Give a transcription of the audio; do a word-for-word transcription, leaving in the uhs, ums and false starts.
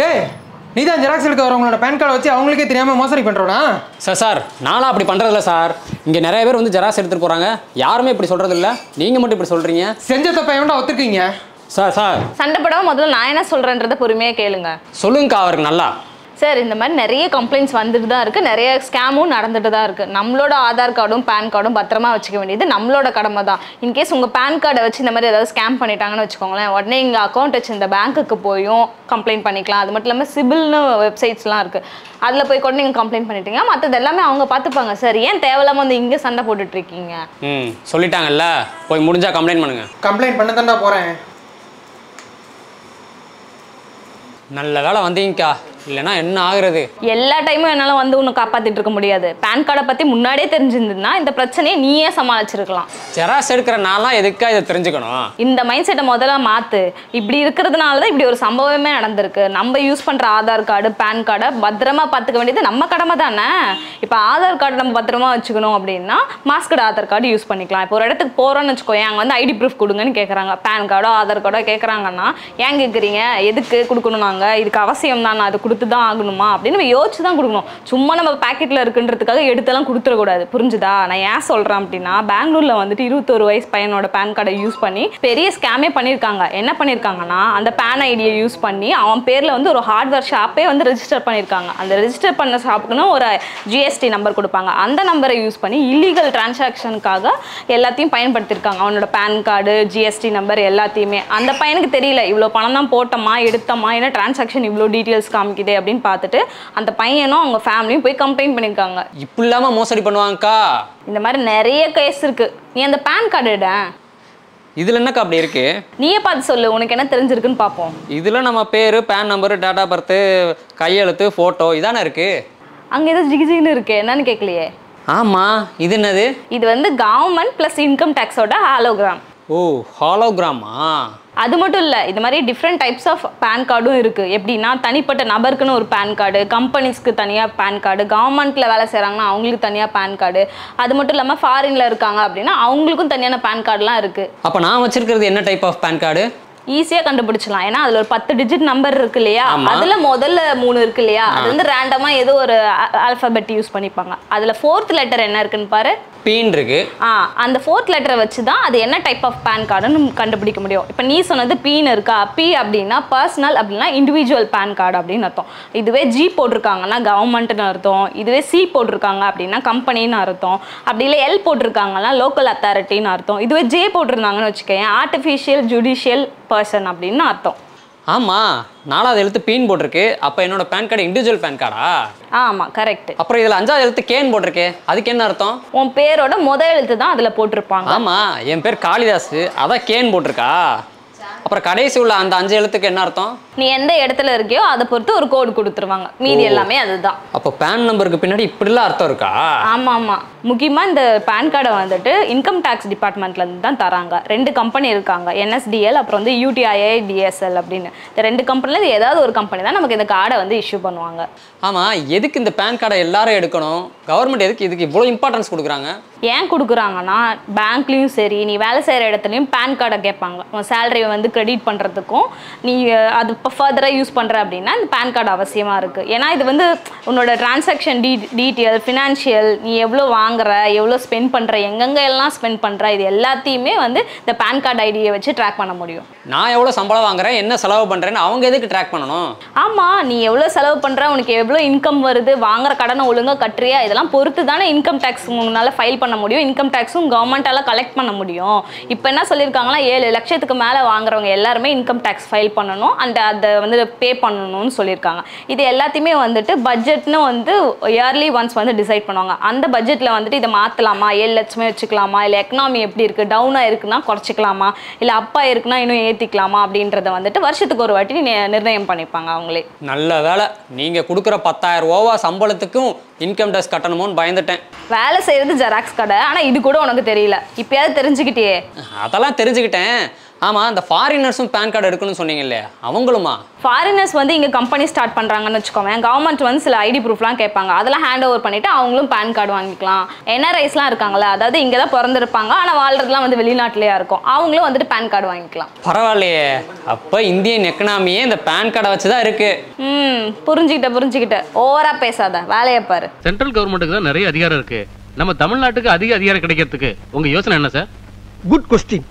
டேய் நீ தான் ஜெராக்ஸ் எடுக்க வரவங்களோட பான் கார்டு வச்சு அவங்களுக்கே தெரியாம மோசடி பண்றோனா? சார் சார் நானா அப்படி பண்றதில்ல சார். இங்க நிறைய பேர் வந்து ஜெராக்ஸ் எடுத்துட்டு போறாங்க, யாருமே இப்படி சொல்றது இல்ல, நீங்க மட்டும் இப்படி சொல்றீங்க. செஞ்ச தப்பை ஏன்டா ஒத்துக்கீங்க? சார் சார் சண்டை போடாம முதல்ல நான் என்ன சொல்றேன்றத பொறுமையா கேளுங்க. சொல்லுங்கக்கா அவருக்கு நல்லா. சார் இந்த மாதிரி நிறைய கம்ப்ளைண்ட்ஸ் வந்துட்டு தான் இருக்குது, நிறைய ஸ்கேமும் நடந்துட்டு தான் இருக்குது. நம்மளோட ஆதார் கார்டும் பேன் கார்டும் பத்திரமா வச்சுக்க வேண்டியது நம்மளோட கடமை தான். இன்கேஸ் உங்கள் பேன் கார்டை வச்சு இந்த மாதிரி ஏதாவது ஸ்கேம் பண்ணிட்டாங்கன்னு வச்சுக்கோங்களேன், உடனே எங்கள் அக்கௌண்ட் வச்சு இந்த பேங்க்குக்கு போயும் கம்ப்ளைண்ட் பண்ணிக்கலாம். அது மட்டும் இல்லாமல் சிபில்னு வெப்சைட்ஸ்லாம் இருக்குது, அதில் போய் கூட நீங்கள் கம்ப்ளைண்ட் பண்ணிட்டீங்க, மற்றது எல்லாமே அவங்க பார்த்துப்பாங்க. சார் ஏன் தேவையில்லாமல் வந்து இங்கே சண்டை போட்டுட்ருக்கீங்க? ம் சொல்லிட்டாங்கல்ல, போய் முடிஞ்சால் கம்ப்ளைண்ட் பண்ணுங்கள். கம்ப்ளைண்ட் பண்ண தாண்டா போகிறேன். நல்ல வேலை வந்தீங்கக்கா, இல்லைன்னா என்ன ஆகுறது? எல்லா டைமும் என்னால் வந்து உன்னை காப்பாற்றிட்டு இருக்க முடியாது. பேன் கார்டை பற்றி முன்னாடியே தெரிஞ்சிருந்ததுன்னா இந்த பிரச்சனையை நீயே சமாளிச்சிருக்கலாம். ஜெராக்ஸ் எடுக்கிற நான்லாம் எதுக்கா இதை தெரிஞ்சுக்கணும்? இந்த மைண்ட் செட்டை முதல்ல மாற்று. இப்படி இருக்கிறதுனால தான் இப்படி ஒரு சம்பவமே நடந்திருக்கு. நம்ம யூஸ் பண்ணுற ஆதார் கார்டு பேன் கார்டை பத்திரமா பார்த்துக்க வேண்டியது நம்ம கடமை தானே. இப்போ ஆதார் கார்டு நம்ம பத்திரமா வச்சுக்கணும் அப்படின்னா மாஸ்கட் ஆதார் கார்டு யூஸ் பண்ணிக்கலாம். இப்போ ஒரு இடத்துக்கு போகிறோன்னு வச்சுக்கோங்க, அங்கே வந்து ஐடி ப்ரூஃப் கொடுங்கன்னு கேட்குறாங்க, பேன் கார்டோ ஆதார் கார்டோ கேட்குறாங்கன்னா ஏன் கேட்குறீங்க, எதுக்கு கொடுக்கணும், நாங்கள் இதுக்கு அவசியம் தான், அது கொடுத்துதான் ஆகணுமா அப்படின்னு நம்ம யோசிச்சு தான் கொடுக்கணும். சும்மா நம்ம பாக்கெட்ல இருக்குன்றதுக்காக எடுத்தெல்லாம் கொடுத்துடக்கூடாது, புரிஞ்சுதா? நான் ஏன் சொல்றேன் அப்படின்னா, பெங்களூர்ல வந்துட்டு இருபத்தொரு வயசு பையனோட பேன் கார்டை யூஸ் பண்ணி பெரிய ஸ்கேமே பண்ணியிருக்காங்க. என்ன பண்ணியிருக்காங்கன்னா, அந்த பேன் ஐடியை யூஸ் பண்ணி அவன் பேர்ல வந்து ஒரு ஹார்ட்வேர் ஷாப்பே வந்து ரெஜிஸ்டர் பண்ணியிருக்காங்க. அந்த ரெஜிஸ்டர் பண்ண ஷாப்புக்குன்னு ஒரு ஜிஎஸ்டி நம்பர் கொடுப்பாங்க, அந்த நம்பரை யூஸ் பண்ணி இல்லீகல் டிரான்சாக்ஷனுக்காக எல்லாத்தையும் பயன்படுத்தியிருக்காங்க. அவனோட பேன் கார்டு ஜிஎஸ்டி நம்பர் எல்லாத்தையுமே அந்த பையனுக்கு தெரியல. இவ்வளோ பணம் தான் போட்டோமா எடுத்தோமா, ஏன்னா டிரான்சாக்ஷன் இவ்வளோ டீட்டெயில்ஸ் காமிக்க அப்படின்னு பார்த்துட்டு அந்த பையனும் அவங்க ஃபேமிலியும் போய் கம்ப்ளைண்ட் பண்ணிருக்காங்க. இப்படி இல்லாம மோசடி பண்ணுவாங்கக்கா. இந்த மாதிரி நிறைய கேஸ் இருக்கு. நீ அந்த பான் கார்டு எடு, இதுல என்னக்கா அப்படி இருக்கு? நீயே பார்த்து சொல்லு, உனக்கு என்ன தெரிஞ்சிருக்குன்னு பார்ப்போம். இதுல நம்ம பேரு, PAN number, date of birth, கையெழுத்து, போட்டோ இதானே இருக்கு. அங்க ஏதோ ஜிகிஜின்னு இருக்கு, என்னன்னு கேட்கலையே? ஆமா, இது என்னது? இது வந்து கவர்மெண்ட் பிளஸ் இன்கம் டாக்ஸோட ஹாலோகிராம். ஓ, ஹாலோகிராமா? அது மட்டும் இல்லை, இது மாதிரி டிஃப்ரெண்ட் டைப்ஸ் ஆஃப் பேன் கார்டும் இருக்குது. எப்படின்னா, தனிப்பட்ட நபருக்குன்னு ஒரு பேன் கார்டு, கம்பெனிஸ்க்கு தனியாக பேன் கார்டு, கவர்மெண்ட்டில் வேலை செய்கிறாங்கன்னா அவங்களுக்கு தனியாக பேன் கார்டு, அது மட்டும் இல்லாமல் ஃபாரினில் இருக்காங்க அப்படின்னா அவங்களுக்கும் தனியான பேன் கார்டுலாம் இருக்குது. அப்போ நான் வச்சுருக்கிறது என்ன டைப் ஆஃப் பேன் கார்டு? ஈஸியாக கண்டுபிடிச்சலாம், ஏன்னா அதில் ஒரு பத்து டிஜிட் நம்பர் இருக்கு இல்லையா, அதில் முதல்ல மூணு இருக்கு இல்லையா, அது வந்து ரேண்டமாக ஏதோ ஒரு ஆல்ஃபபெட் யூஸ் பண்ணிப்பாங்க. அதில் ஃபோர்த் லெட்டர் என்ன இருக்குன்னு பாரு, பீன் இருக்கு. ஆ, அந்த ஃபோர்த் லெட்டரை வச்சு தான் அது என்ன டைப் ஆஃப் பேன் கார்டுன்னு கண்டுபிடிக்க முடியும். இப்போ நீ சொன்னது பீன் இருக்கா, பி அப்படின்னா பர்சனல், அப்படின்னா இண்டிவிஜுவல் பேன் கார்டு அப்படின்னு அர்த்தம். இதுவே ஜி போட்டிருக்காங்கன்னா கவர்மெண்ட்டுன்னு அர்த்தம், இதுவே சி போட்டிருக்காங்க அப்படின்னா கம்பெனின்னு அர்த்தம், அப்படி இல்லை எல் போட்டிருக்காங்கன்னா லோக்கல் அத்தாரிட்டின்னு அர்த்தம், இதுவே ஜே போட்டிருந்தாங்கன்னு வச்சுக்கேன் ஆர்டிஃபிஷியல் ஜுடிஷியல் பர்சன் அப்படின்னு அர்த்தம். ஆமாம், நாலாவது எழுத்து பீன் போட்டிருக்கு, அப்போ என்னோட பேன் கார்டு இண்டிவிஜுவல் பேன் கார்டா? ஆமாம், கரெக்ட். அப்புறம் இதில் அஞ்சாவது எழுத்து கேன் போட்டிருக்கு, அதுக்கு என்ன அர்த்தம்? உன் பேரோட முதல் எழுத்து தான் அதில் போட்டிருப்பாங்க. ஆமாம், என் பேர் காளிதாஸ், அதான் கேன் போட்டிருக்கா. அப்புறம் கடைசி உள்ள அந்த அஞ்சு எழுத்துக்கு என்ன அர்த்தம்? நீ எந்த இடத்துல இருக்கியோ அதை பொறுத்து ஒரு கோடு கொடுத்துருவாங்க, மீதி எல்லாமே அதுதான். அப்போ பேன் நம்பருக்கு பின்னாடி இப்படிலாம் அர்த்தம் இருக்கா? ஆமாம் ஆமாம். முக்கியமாக இந்த பேன் கார்டை வந்துட்டு இன்கம் டேக்ஸ் டிபார்ட்மெண்ட்லேருந்து தான் தராங்க. ரெண்டு கம்பெனி இருக்காங்க, என்எஸ்டிஎல் அப்புறம் வந்து யூடிஐஏடிஎஸ்எல் அப்படின்னு. இந்த ரெண்டு கம்பெனிலேருந்து ஏதாவது ஒரு கம்பெனி தான் நமக்கு இந்த கார்டை வந்து இஷ்யூ பண்ணுவாங்க. ஆமாம், எதுக்கு இந்த பேன் கார்டை எல்லாரும் எடுக்கணும்? கவர்மெண்ட் எதுக்கு இதுக்கு இவ்வளோ இம்பார்ட்டன்ஸ் கொடுக்குறாங்க? ஏன் கொடுக்குறாங்கன்னா, பேங்க்லேயும் சரி நீ வேலை செய்கிற இடத்துலையும் பேன் கார்டை கேட்பாங்க. உன் சேலரியை வந்து கிரெடிட் பண்ணுறதுக்கும் நீ அது இப்போ ஃபர்தராக யூஸ் பண்ணுற அப்படின்னா இந்த பேன் கார்டு அவசியமாக இருக்குது. ஏன்னா இது வந்து உன்னோட டிரான்சாக்ஷன் டீ டீட்டெயில் ஃபினான்ஷியல், நீ எவ்வளோ வாங்க வாங்குற, எவ்வளோ ஸ்பெண்ட் பண்ணுற, எங்கெங்கே எல்லாம் ஸ்பெண்ட் பண்ணுற, இது எல்லாத்தையுமே வந்து இந்த பேன் கார்டு ஐடியை வச்சு ட்ராக் பண்ண முடியும். நான் எவ்வளோ சம்பளம் வாங்குறேன், என்ன செலவு பண்ணுறேன்னு அவங்க எதுக்கு ட்ராக் பண்ணணும்? ஆமாம், நீ எவ்வளோ செலவு பண்ணுற, உனக்கு எவ்வளோ இன்கம் வருது, வாங்குற கடனை ஒழுங்காக கட்டுறியா, இதெல்லாம் பொறுத்து தானே இன்கம் டேக்ஸ் உங்களால் ஃபைல் பண்ண முடியும், இன்கம் டேக்ஸும் கவர்மெண்ட்டால் கலெக்ட் பண்ண முடியும். இப்போ என்ன சொல்லியிருக்காங்களா, ஏழு லட்சத்துக்கு மேலே வாங்குறவங்க எல்லாருமே இன்கம் டேக்ஸ் ஃபைல் பண்ணணும், அந்த அதை வந்து பே பண்ணணும்னு சொல்லியிருக்காங்க. இது எல்லாத்தையுமே வந்துட்டு பட்ஜெட்னு வந்து இயர்லி ஒன்ஸ் வந்து டிசைட் பண்ணுவாங்க. அந்த பட்ஜெட்டில் வந்துட்டு இதை மாற்றலாமா, ஏழு லட்சமே வச்சுக்கலாமா, இல்லை எக்கனாமி எப்படி இருக்குது, டவுனாக இருக்குன்னா குறைச்சிக்கலாமா, இல்லை அப்பா இருக்குன்னா இன்னும் ஏற்றிக்கலாமா அப்படின்றத வந்துட்டு வருஷத்துக்கு ஒரு வாட்டி நிர்ணயம் பண்ணிப்பாங்க அவங்களே. நல்ல வேலை, நீங்கள் கொடுக்குற பத்தாயிரம் ரூபா சம்பளத்துக்கும் இன்கம் டேக்ஸ் கட்டணுமோன்னு பயந்துட்டேன். வேலை செய்கிறது ஜெராக்ஸ் கடை, ஆனால் இது கூட உனக்கு தெரியல, இப்பயாவது தெரிஞ்சுக்கிட்டே? அதெல்லாம் தெரிஞ்சுக்கிட்டேன், ஆமா அந்த ஃபாரினர்ஸும் பான் கார்டு எடுக்கணும்னு சொன்னீங்க இல்லையா அவங்களுமா? ஃபாரினர்ஸ் வந்து இங்க கம்பெனி ஸ்டார்ட் பண்றாங்கன்னு வெச்சுக்கோங்க. கவர்மெண்ட் வந்து சில ஐடி ப்ரூஃப்லாம் கேட்பாங்க. அதெல்லாம் ஹேண்ட் ஓவர் பண்ணிட்டு அவங்களும் பான் கார்டு வாங்கிக்கலாம். என்ஆர்ஐஸ்லாம் இருக்காங்கல, அதாவது இங்க தான் பிறந்திருப்பாங்க ஆனா வாழ்றதுலாம் வந்து வெளிநாட்டுலயா இருக்கும். அவங்களும் வந்துட்டு பான் கார்டு வாங்கிக்கலாம். பரவாயில்லையே. அப்ப இந்தியன் எக்கனாமியே இந்த பான் கார்டை வச்சு தான் இருக்கு. ம் புரிஞ்சிட்ட புரிஞ்சிட்ட. ஓவரா பேசாத. வேலைய பாரு. சென்ட்ரல் கவர்மெண்ட்க்கு தான் நிறைய அதிகாரம் இருக்கு. நம்ம தமிழ்நாட்டுக்கு அதிக அதிகாரம் கிடைக்கிறதுக்கு உங்க யோசனை என்ன சார்? Good question.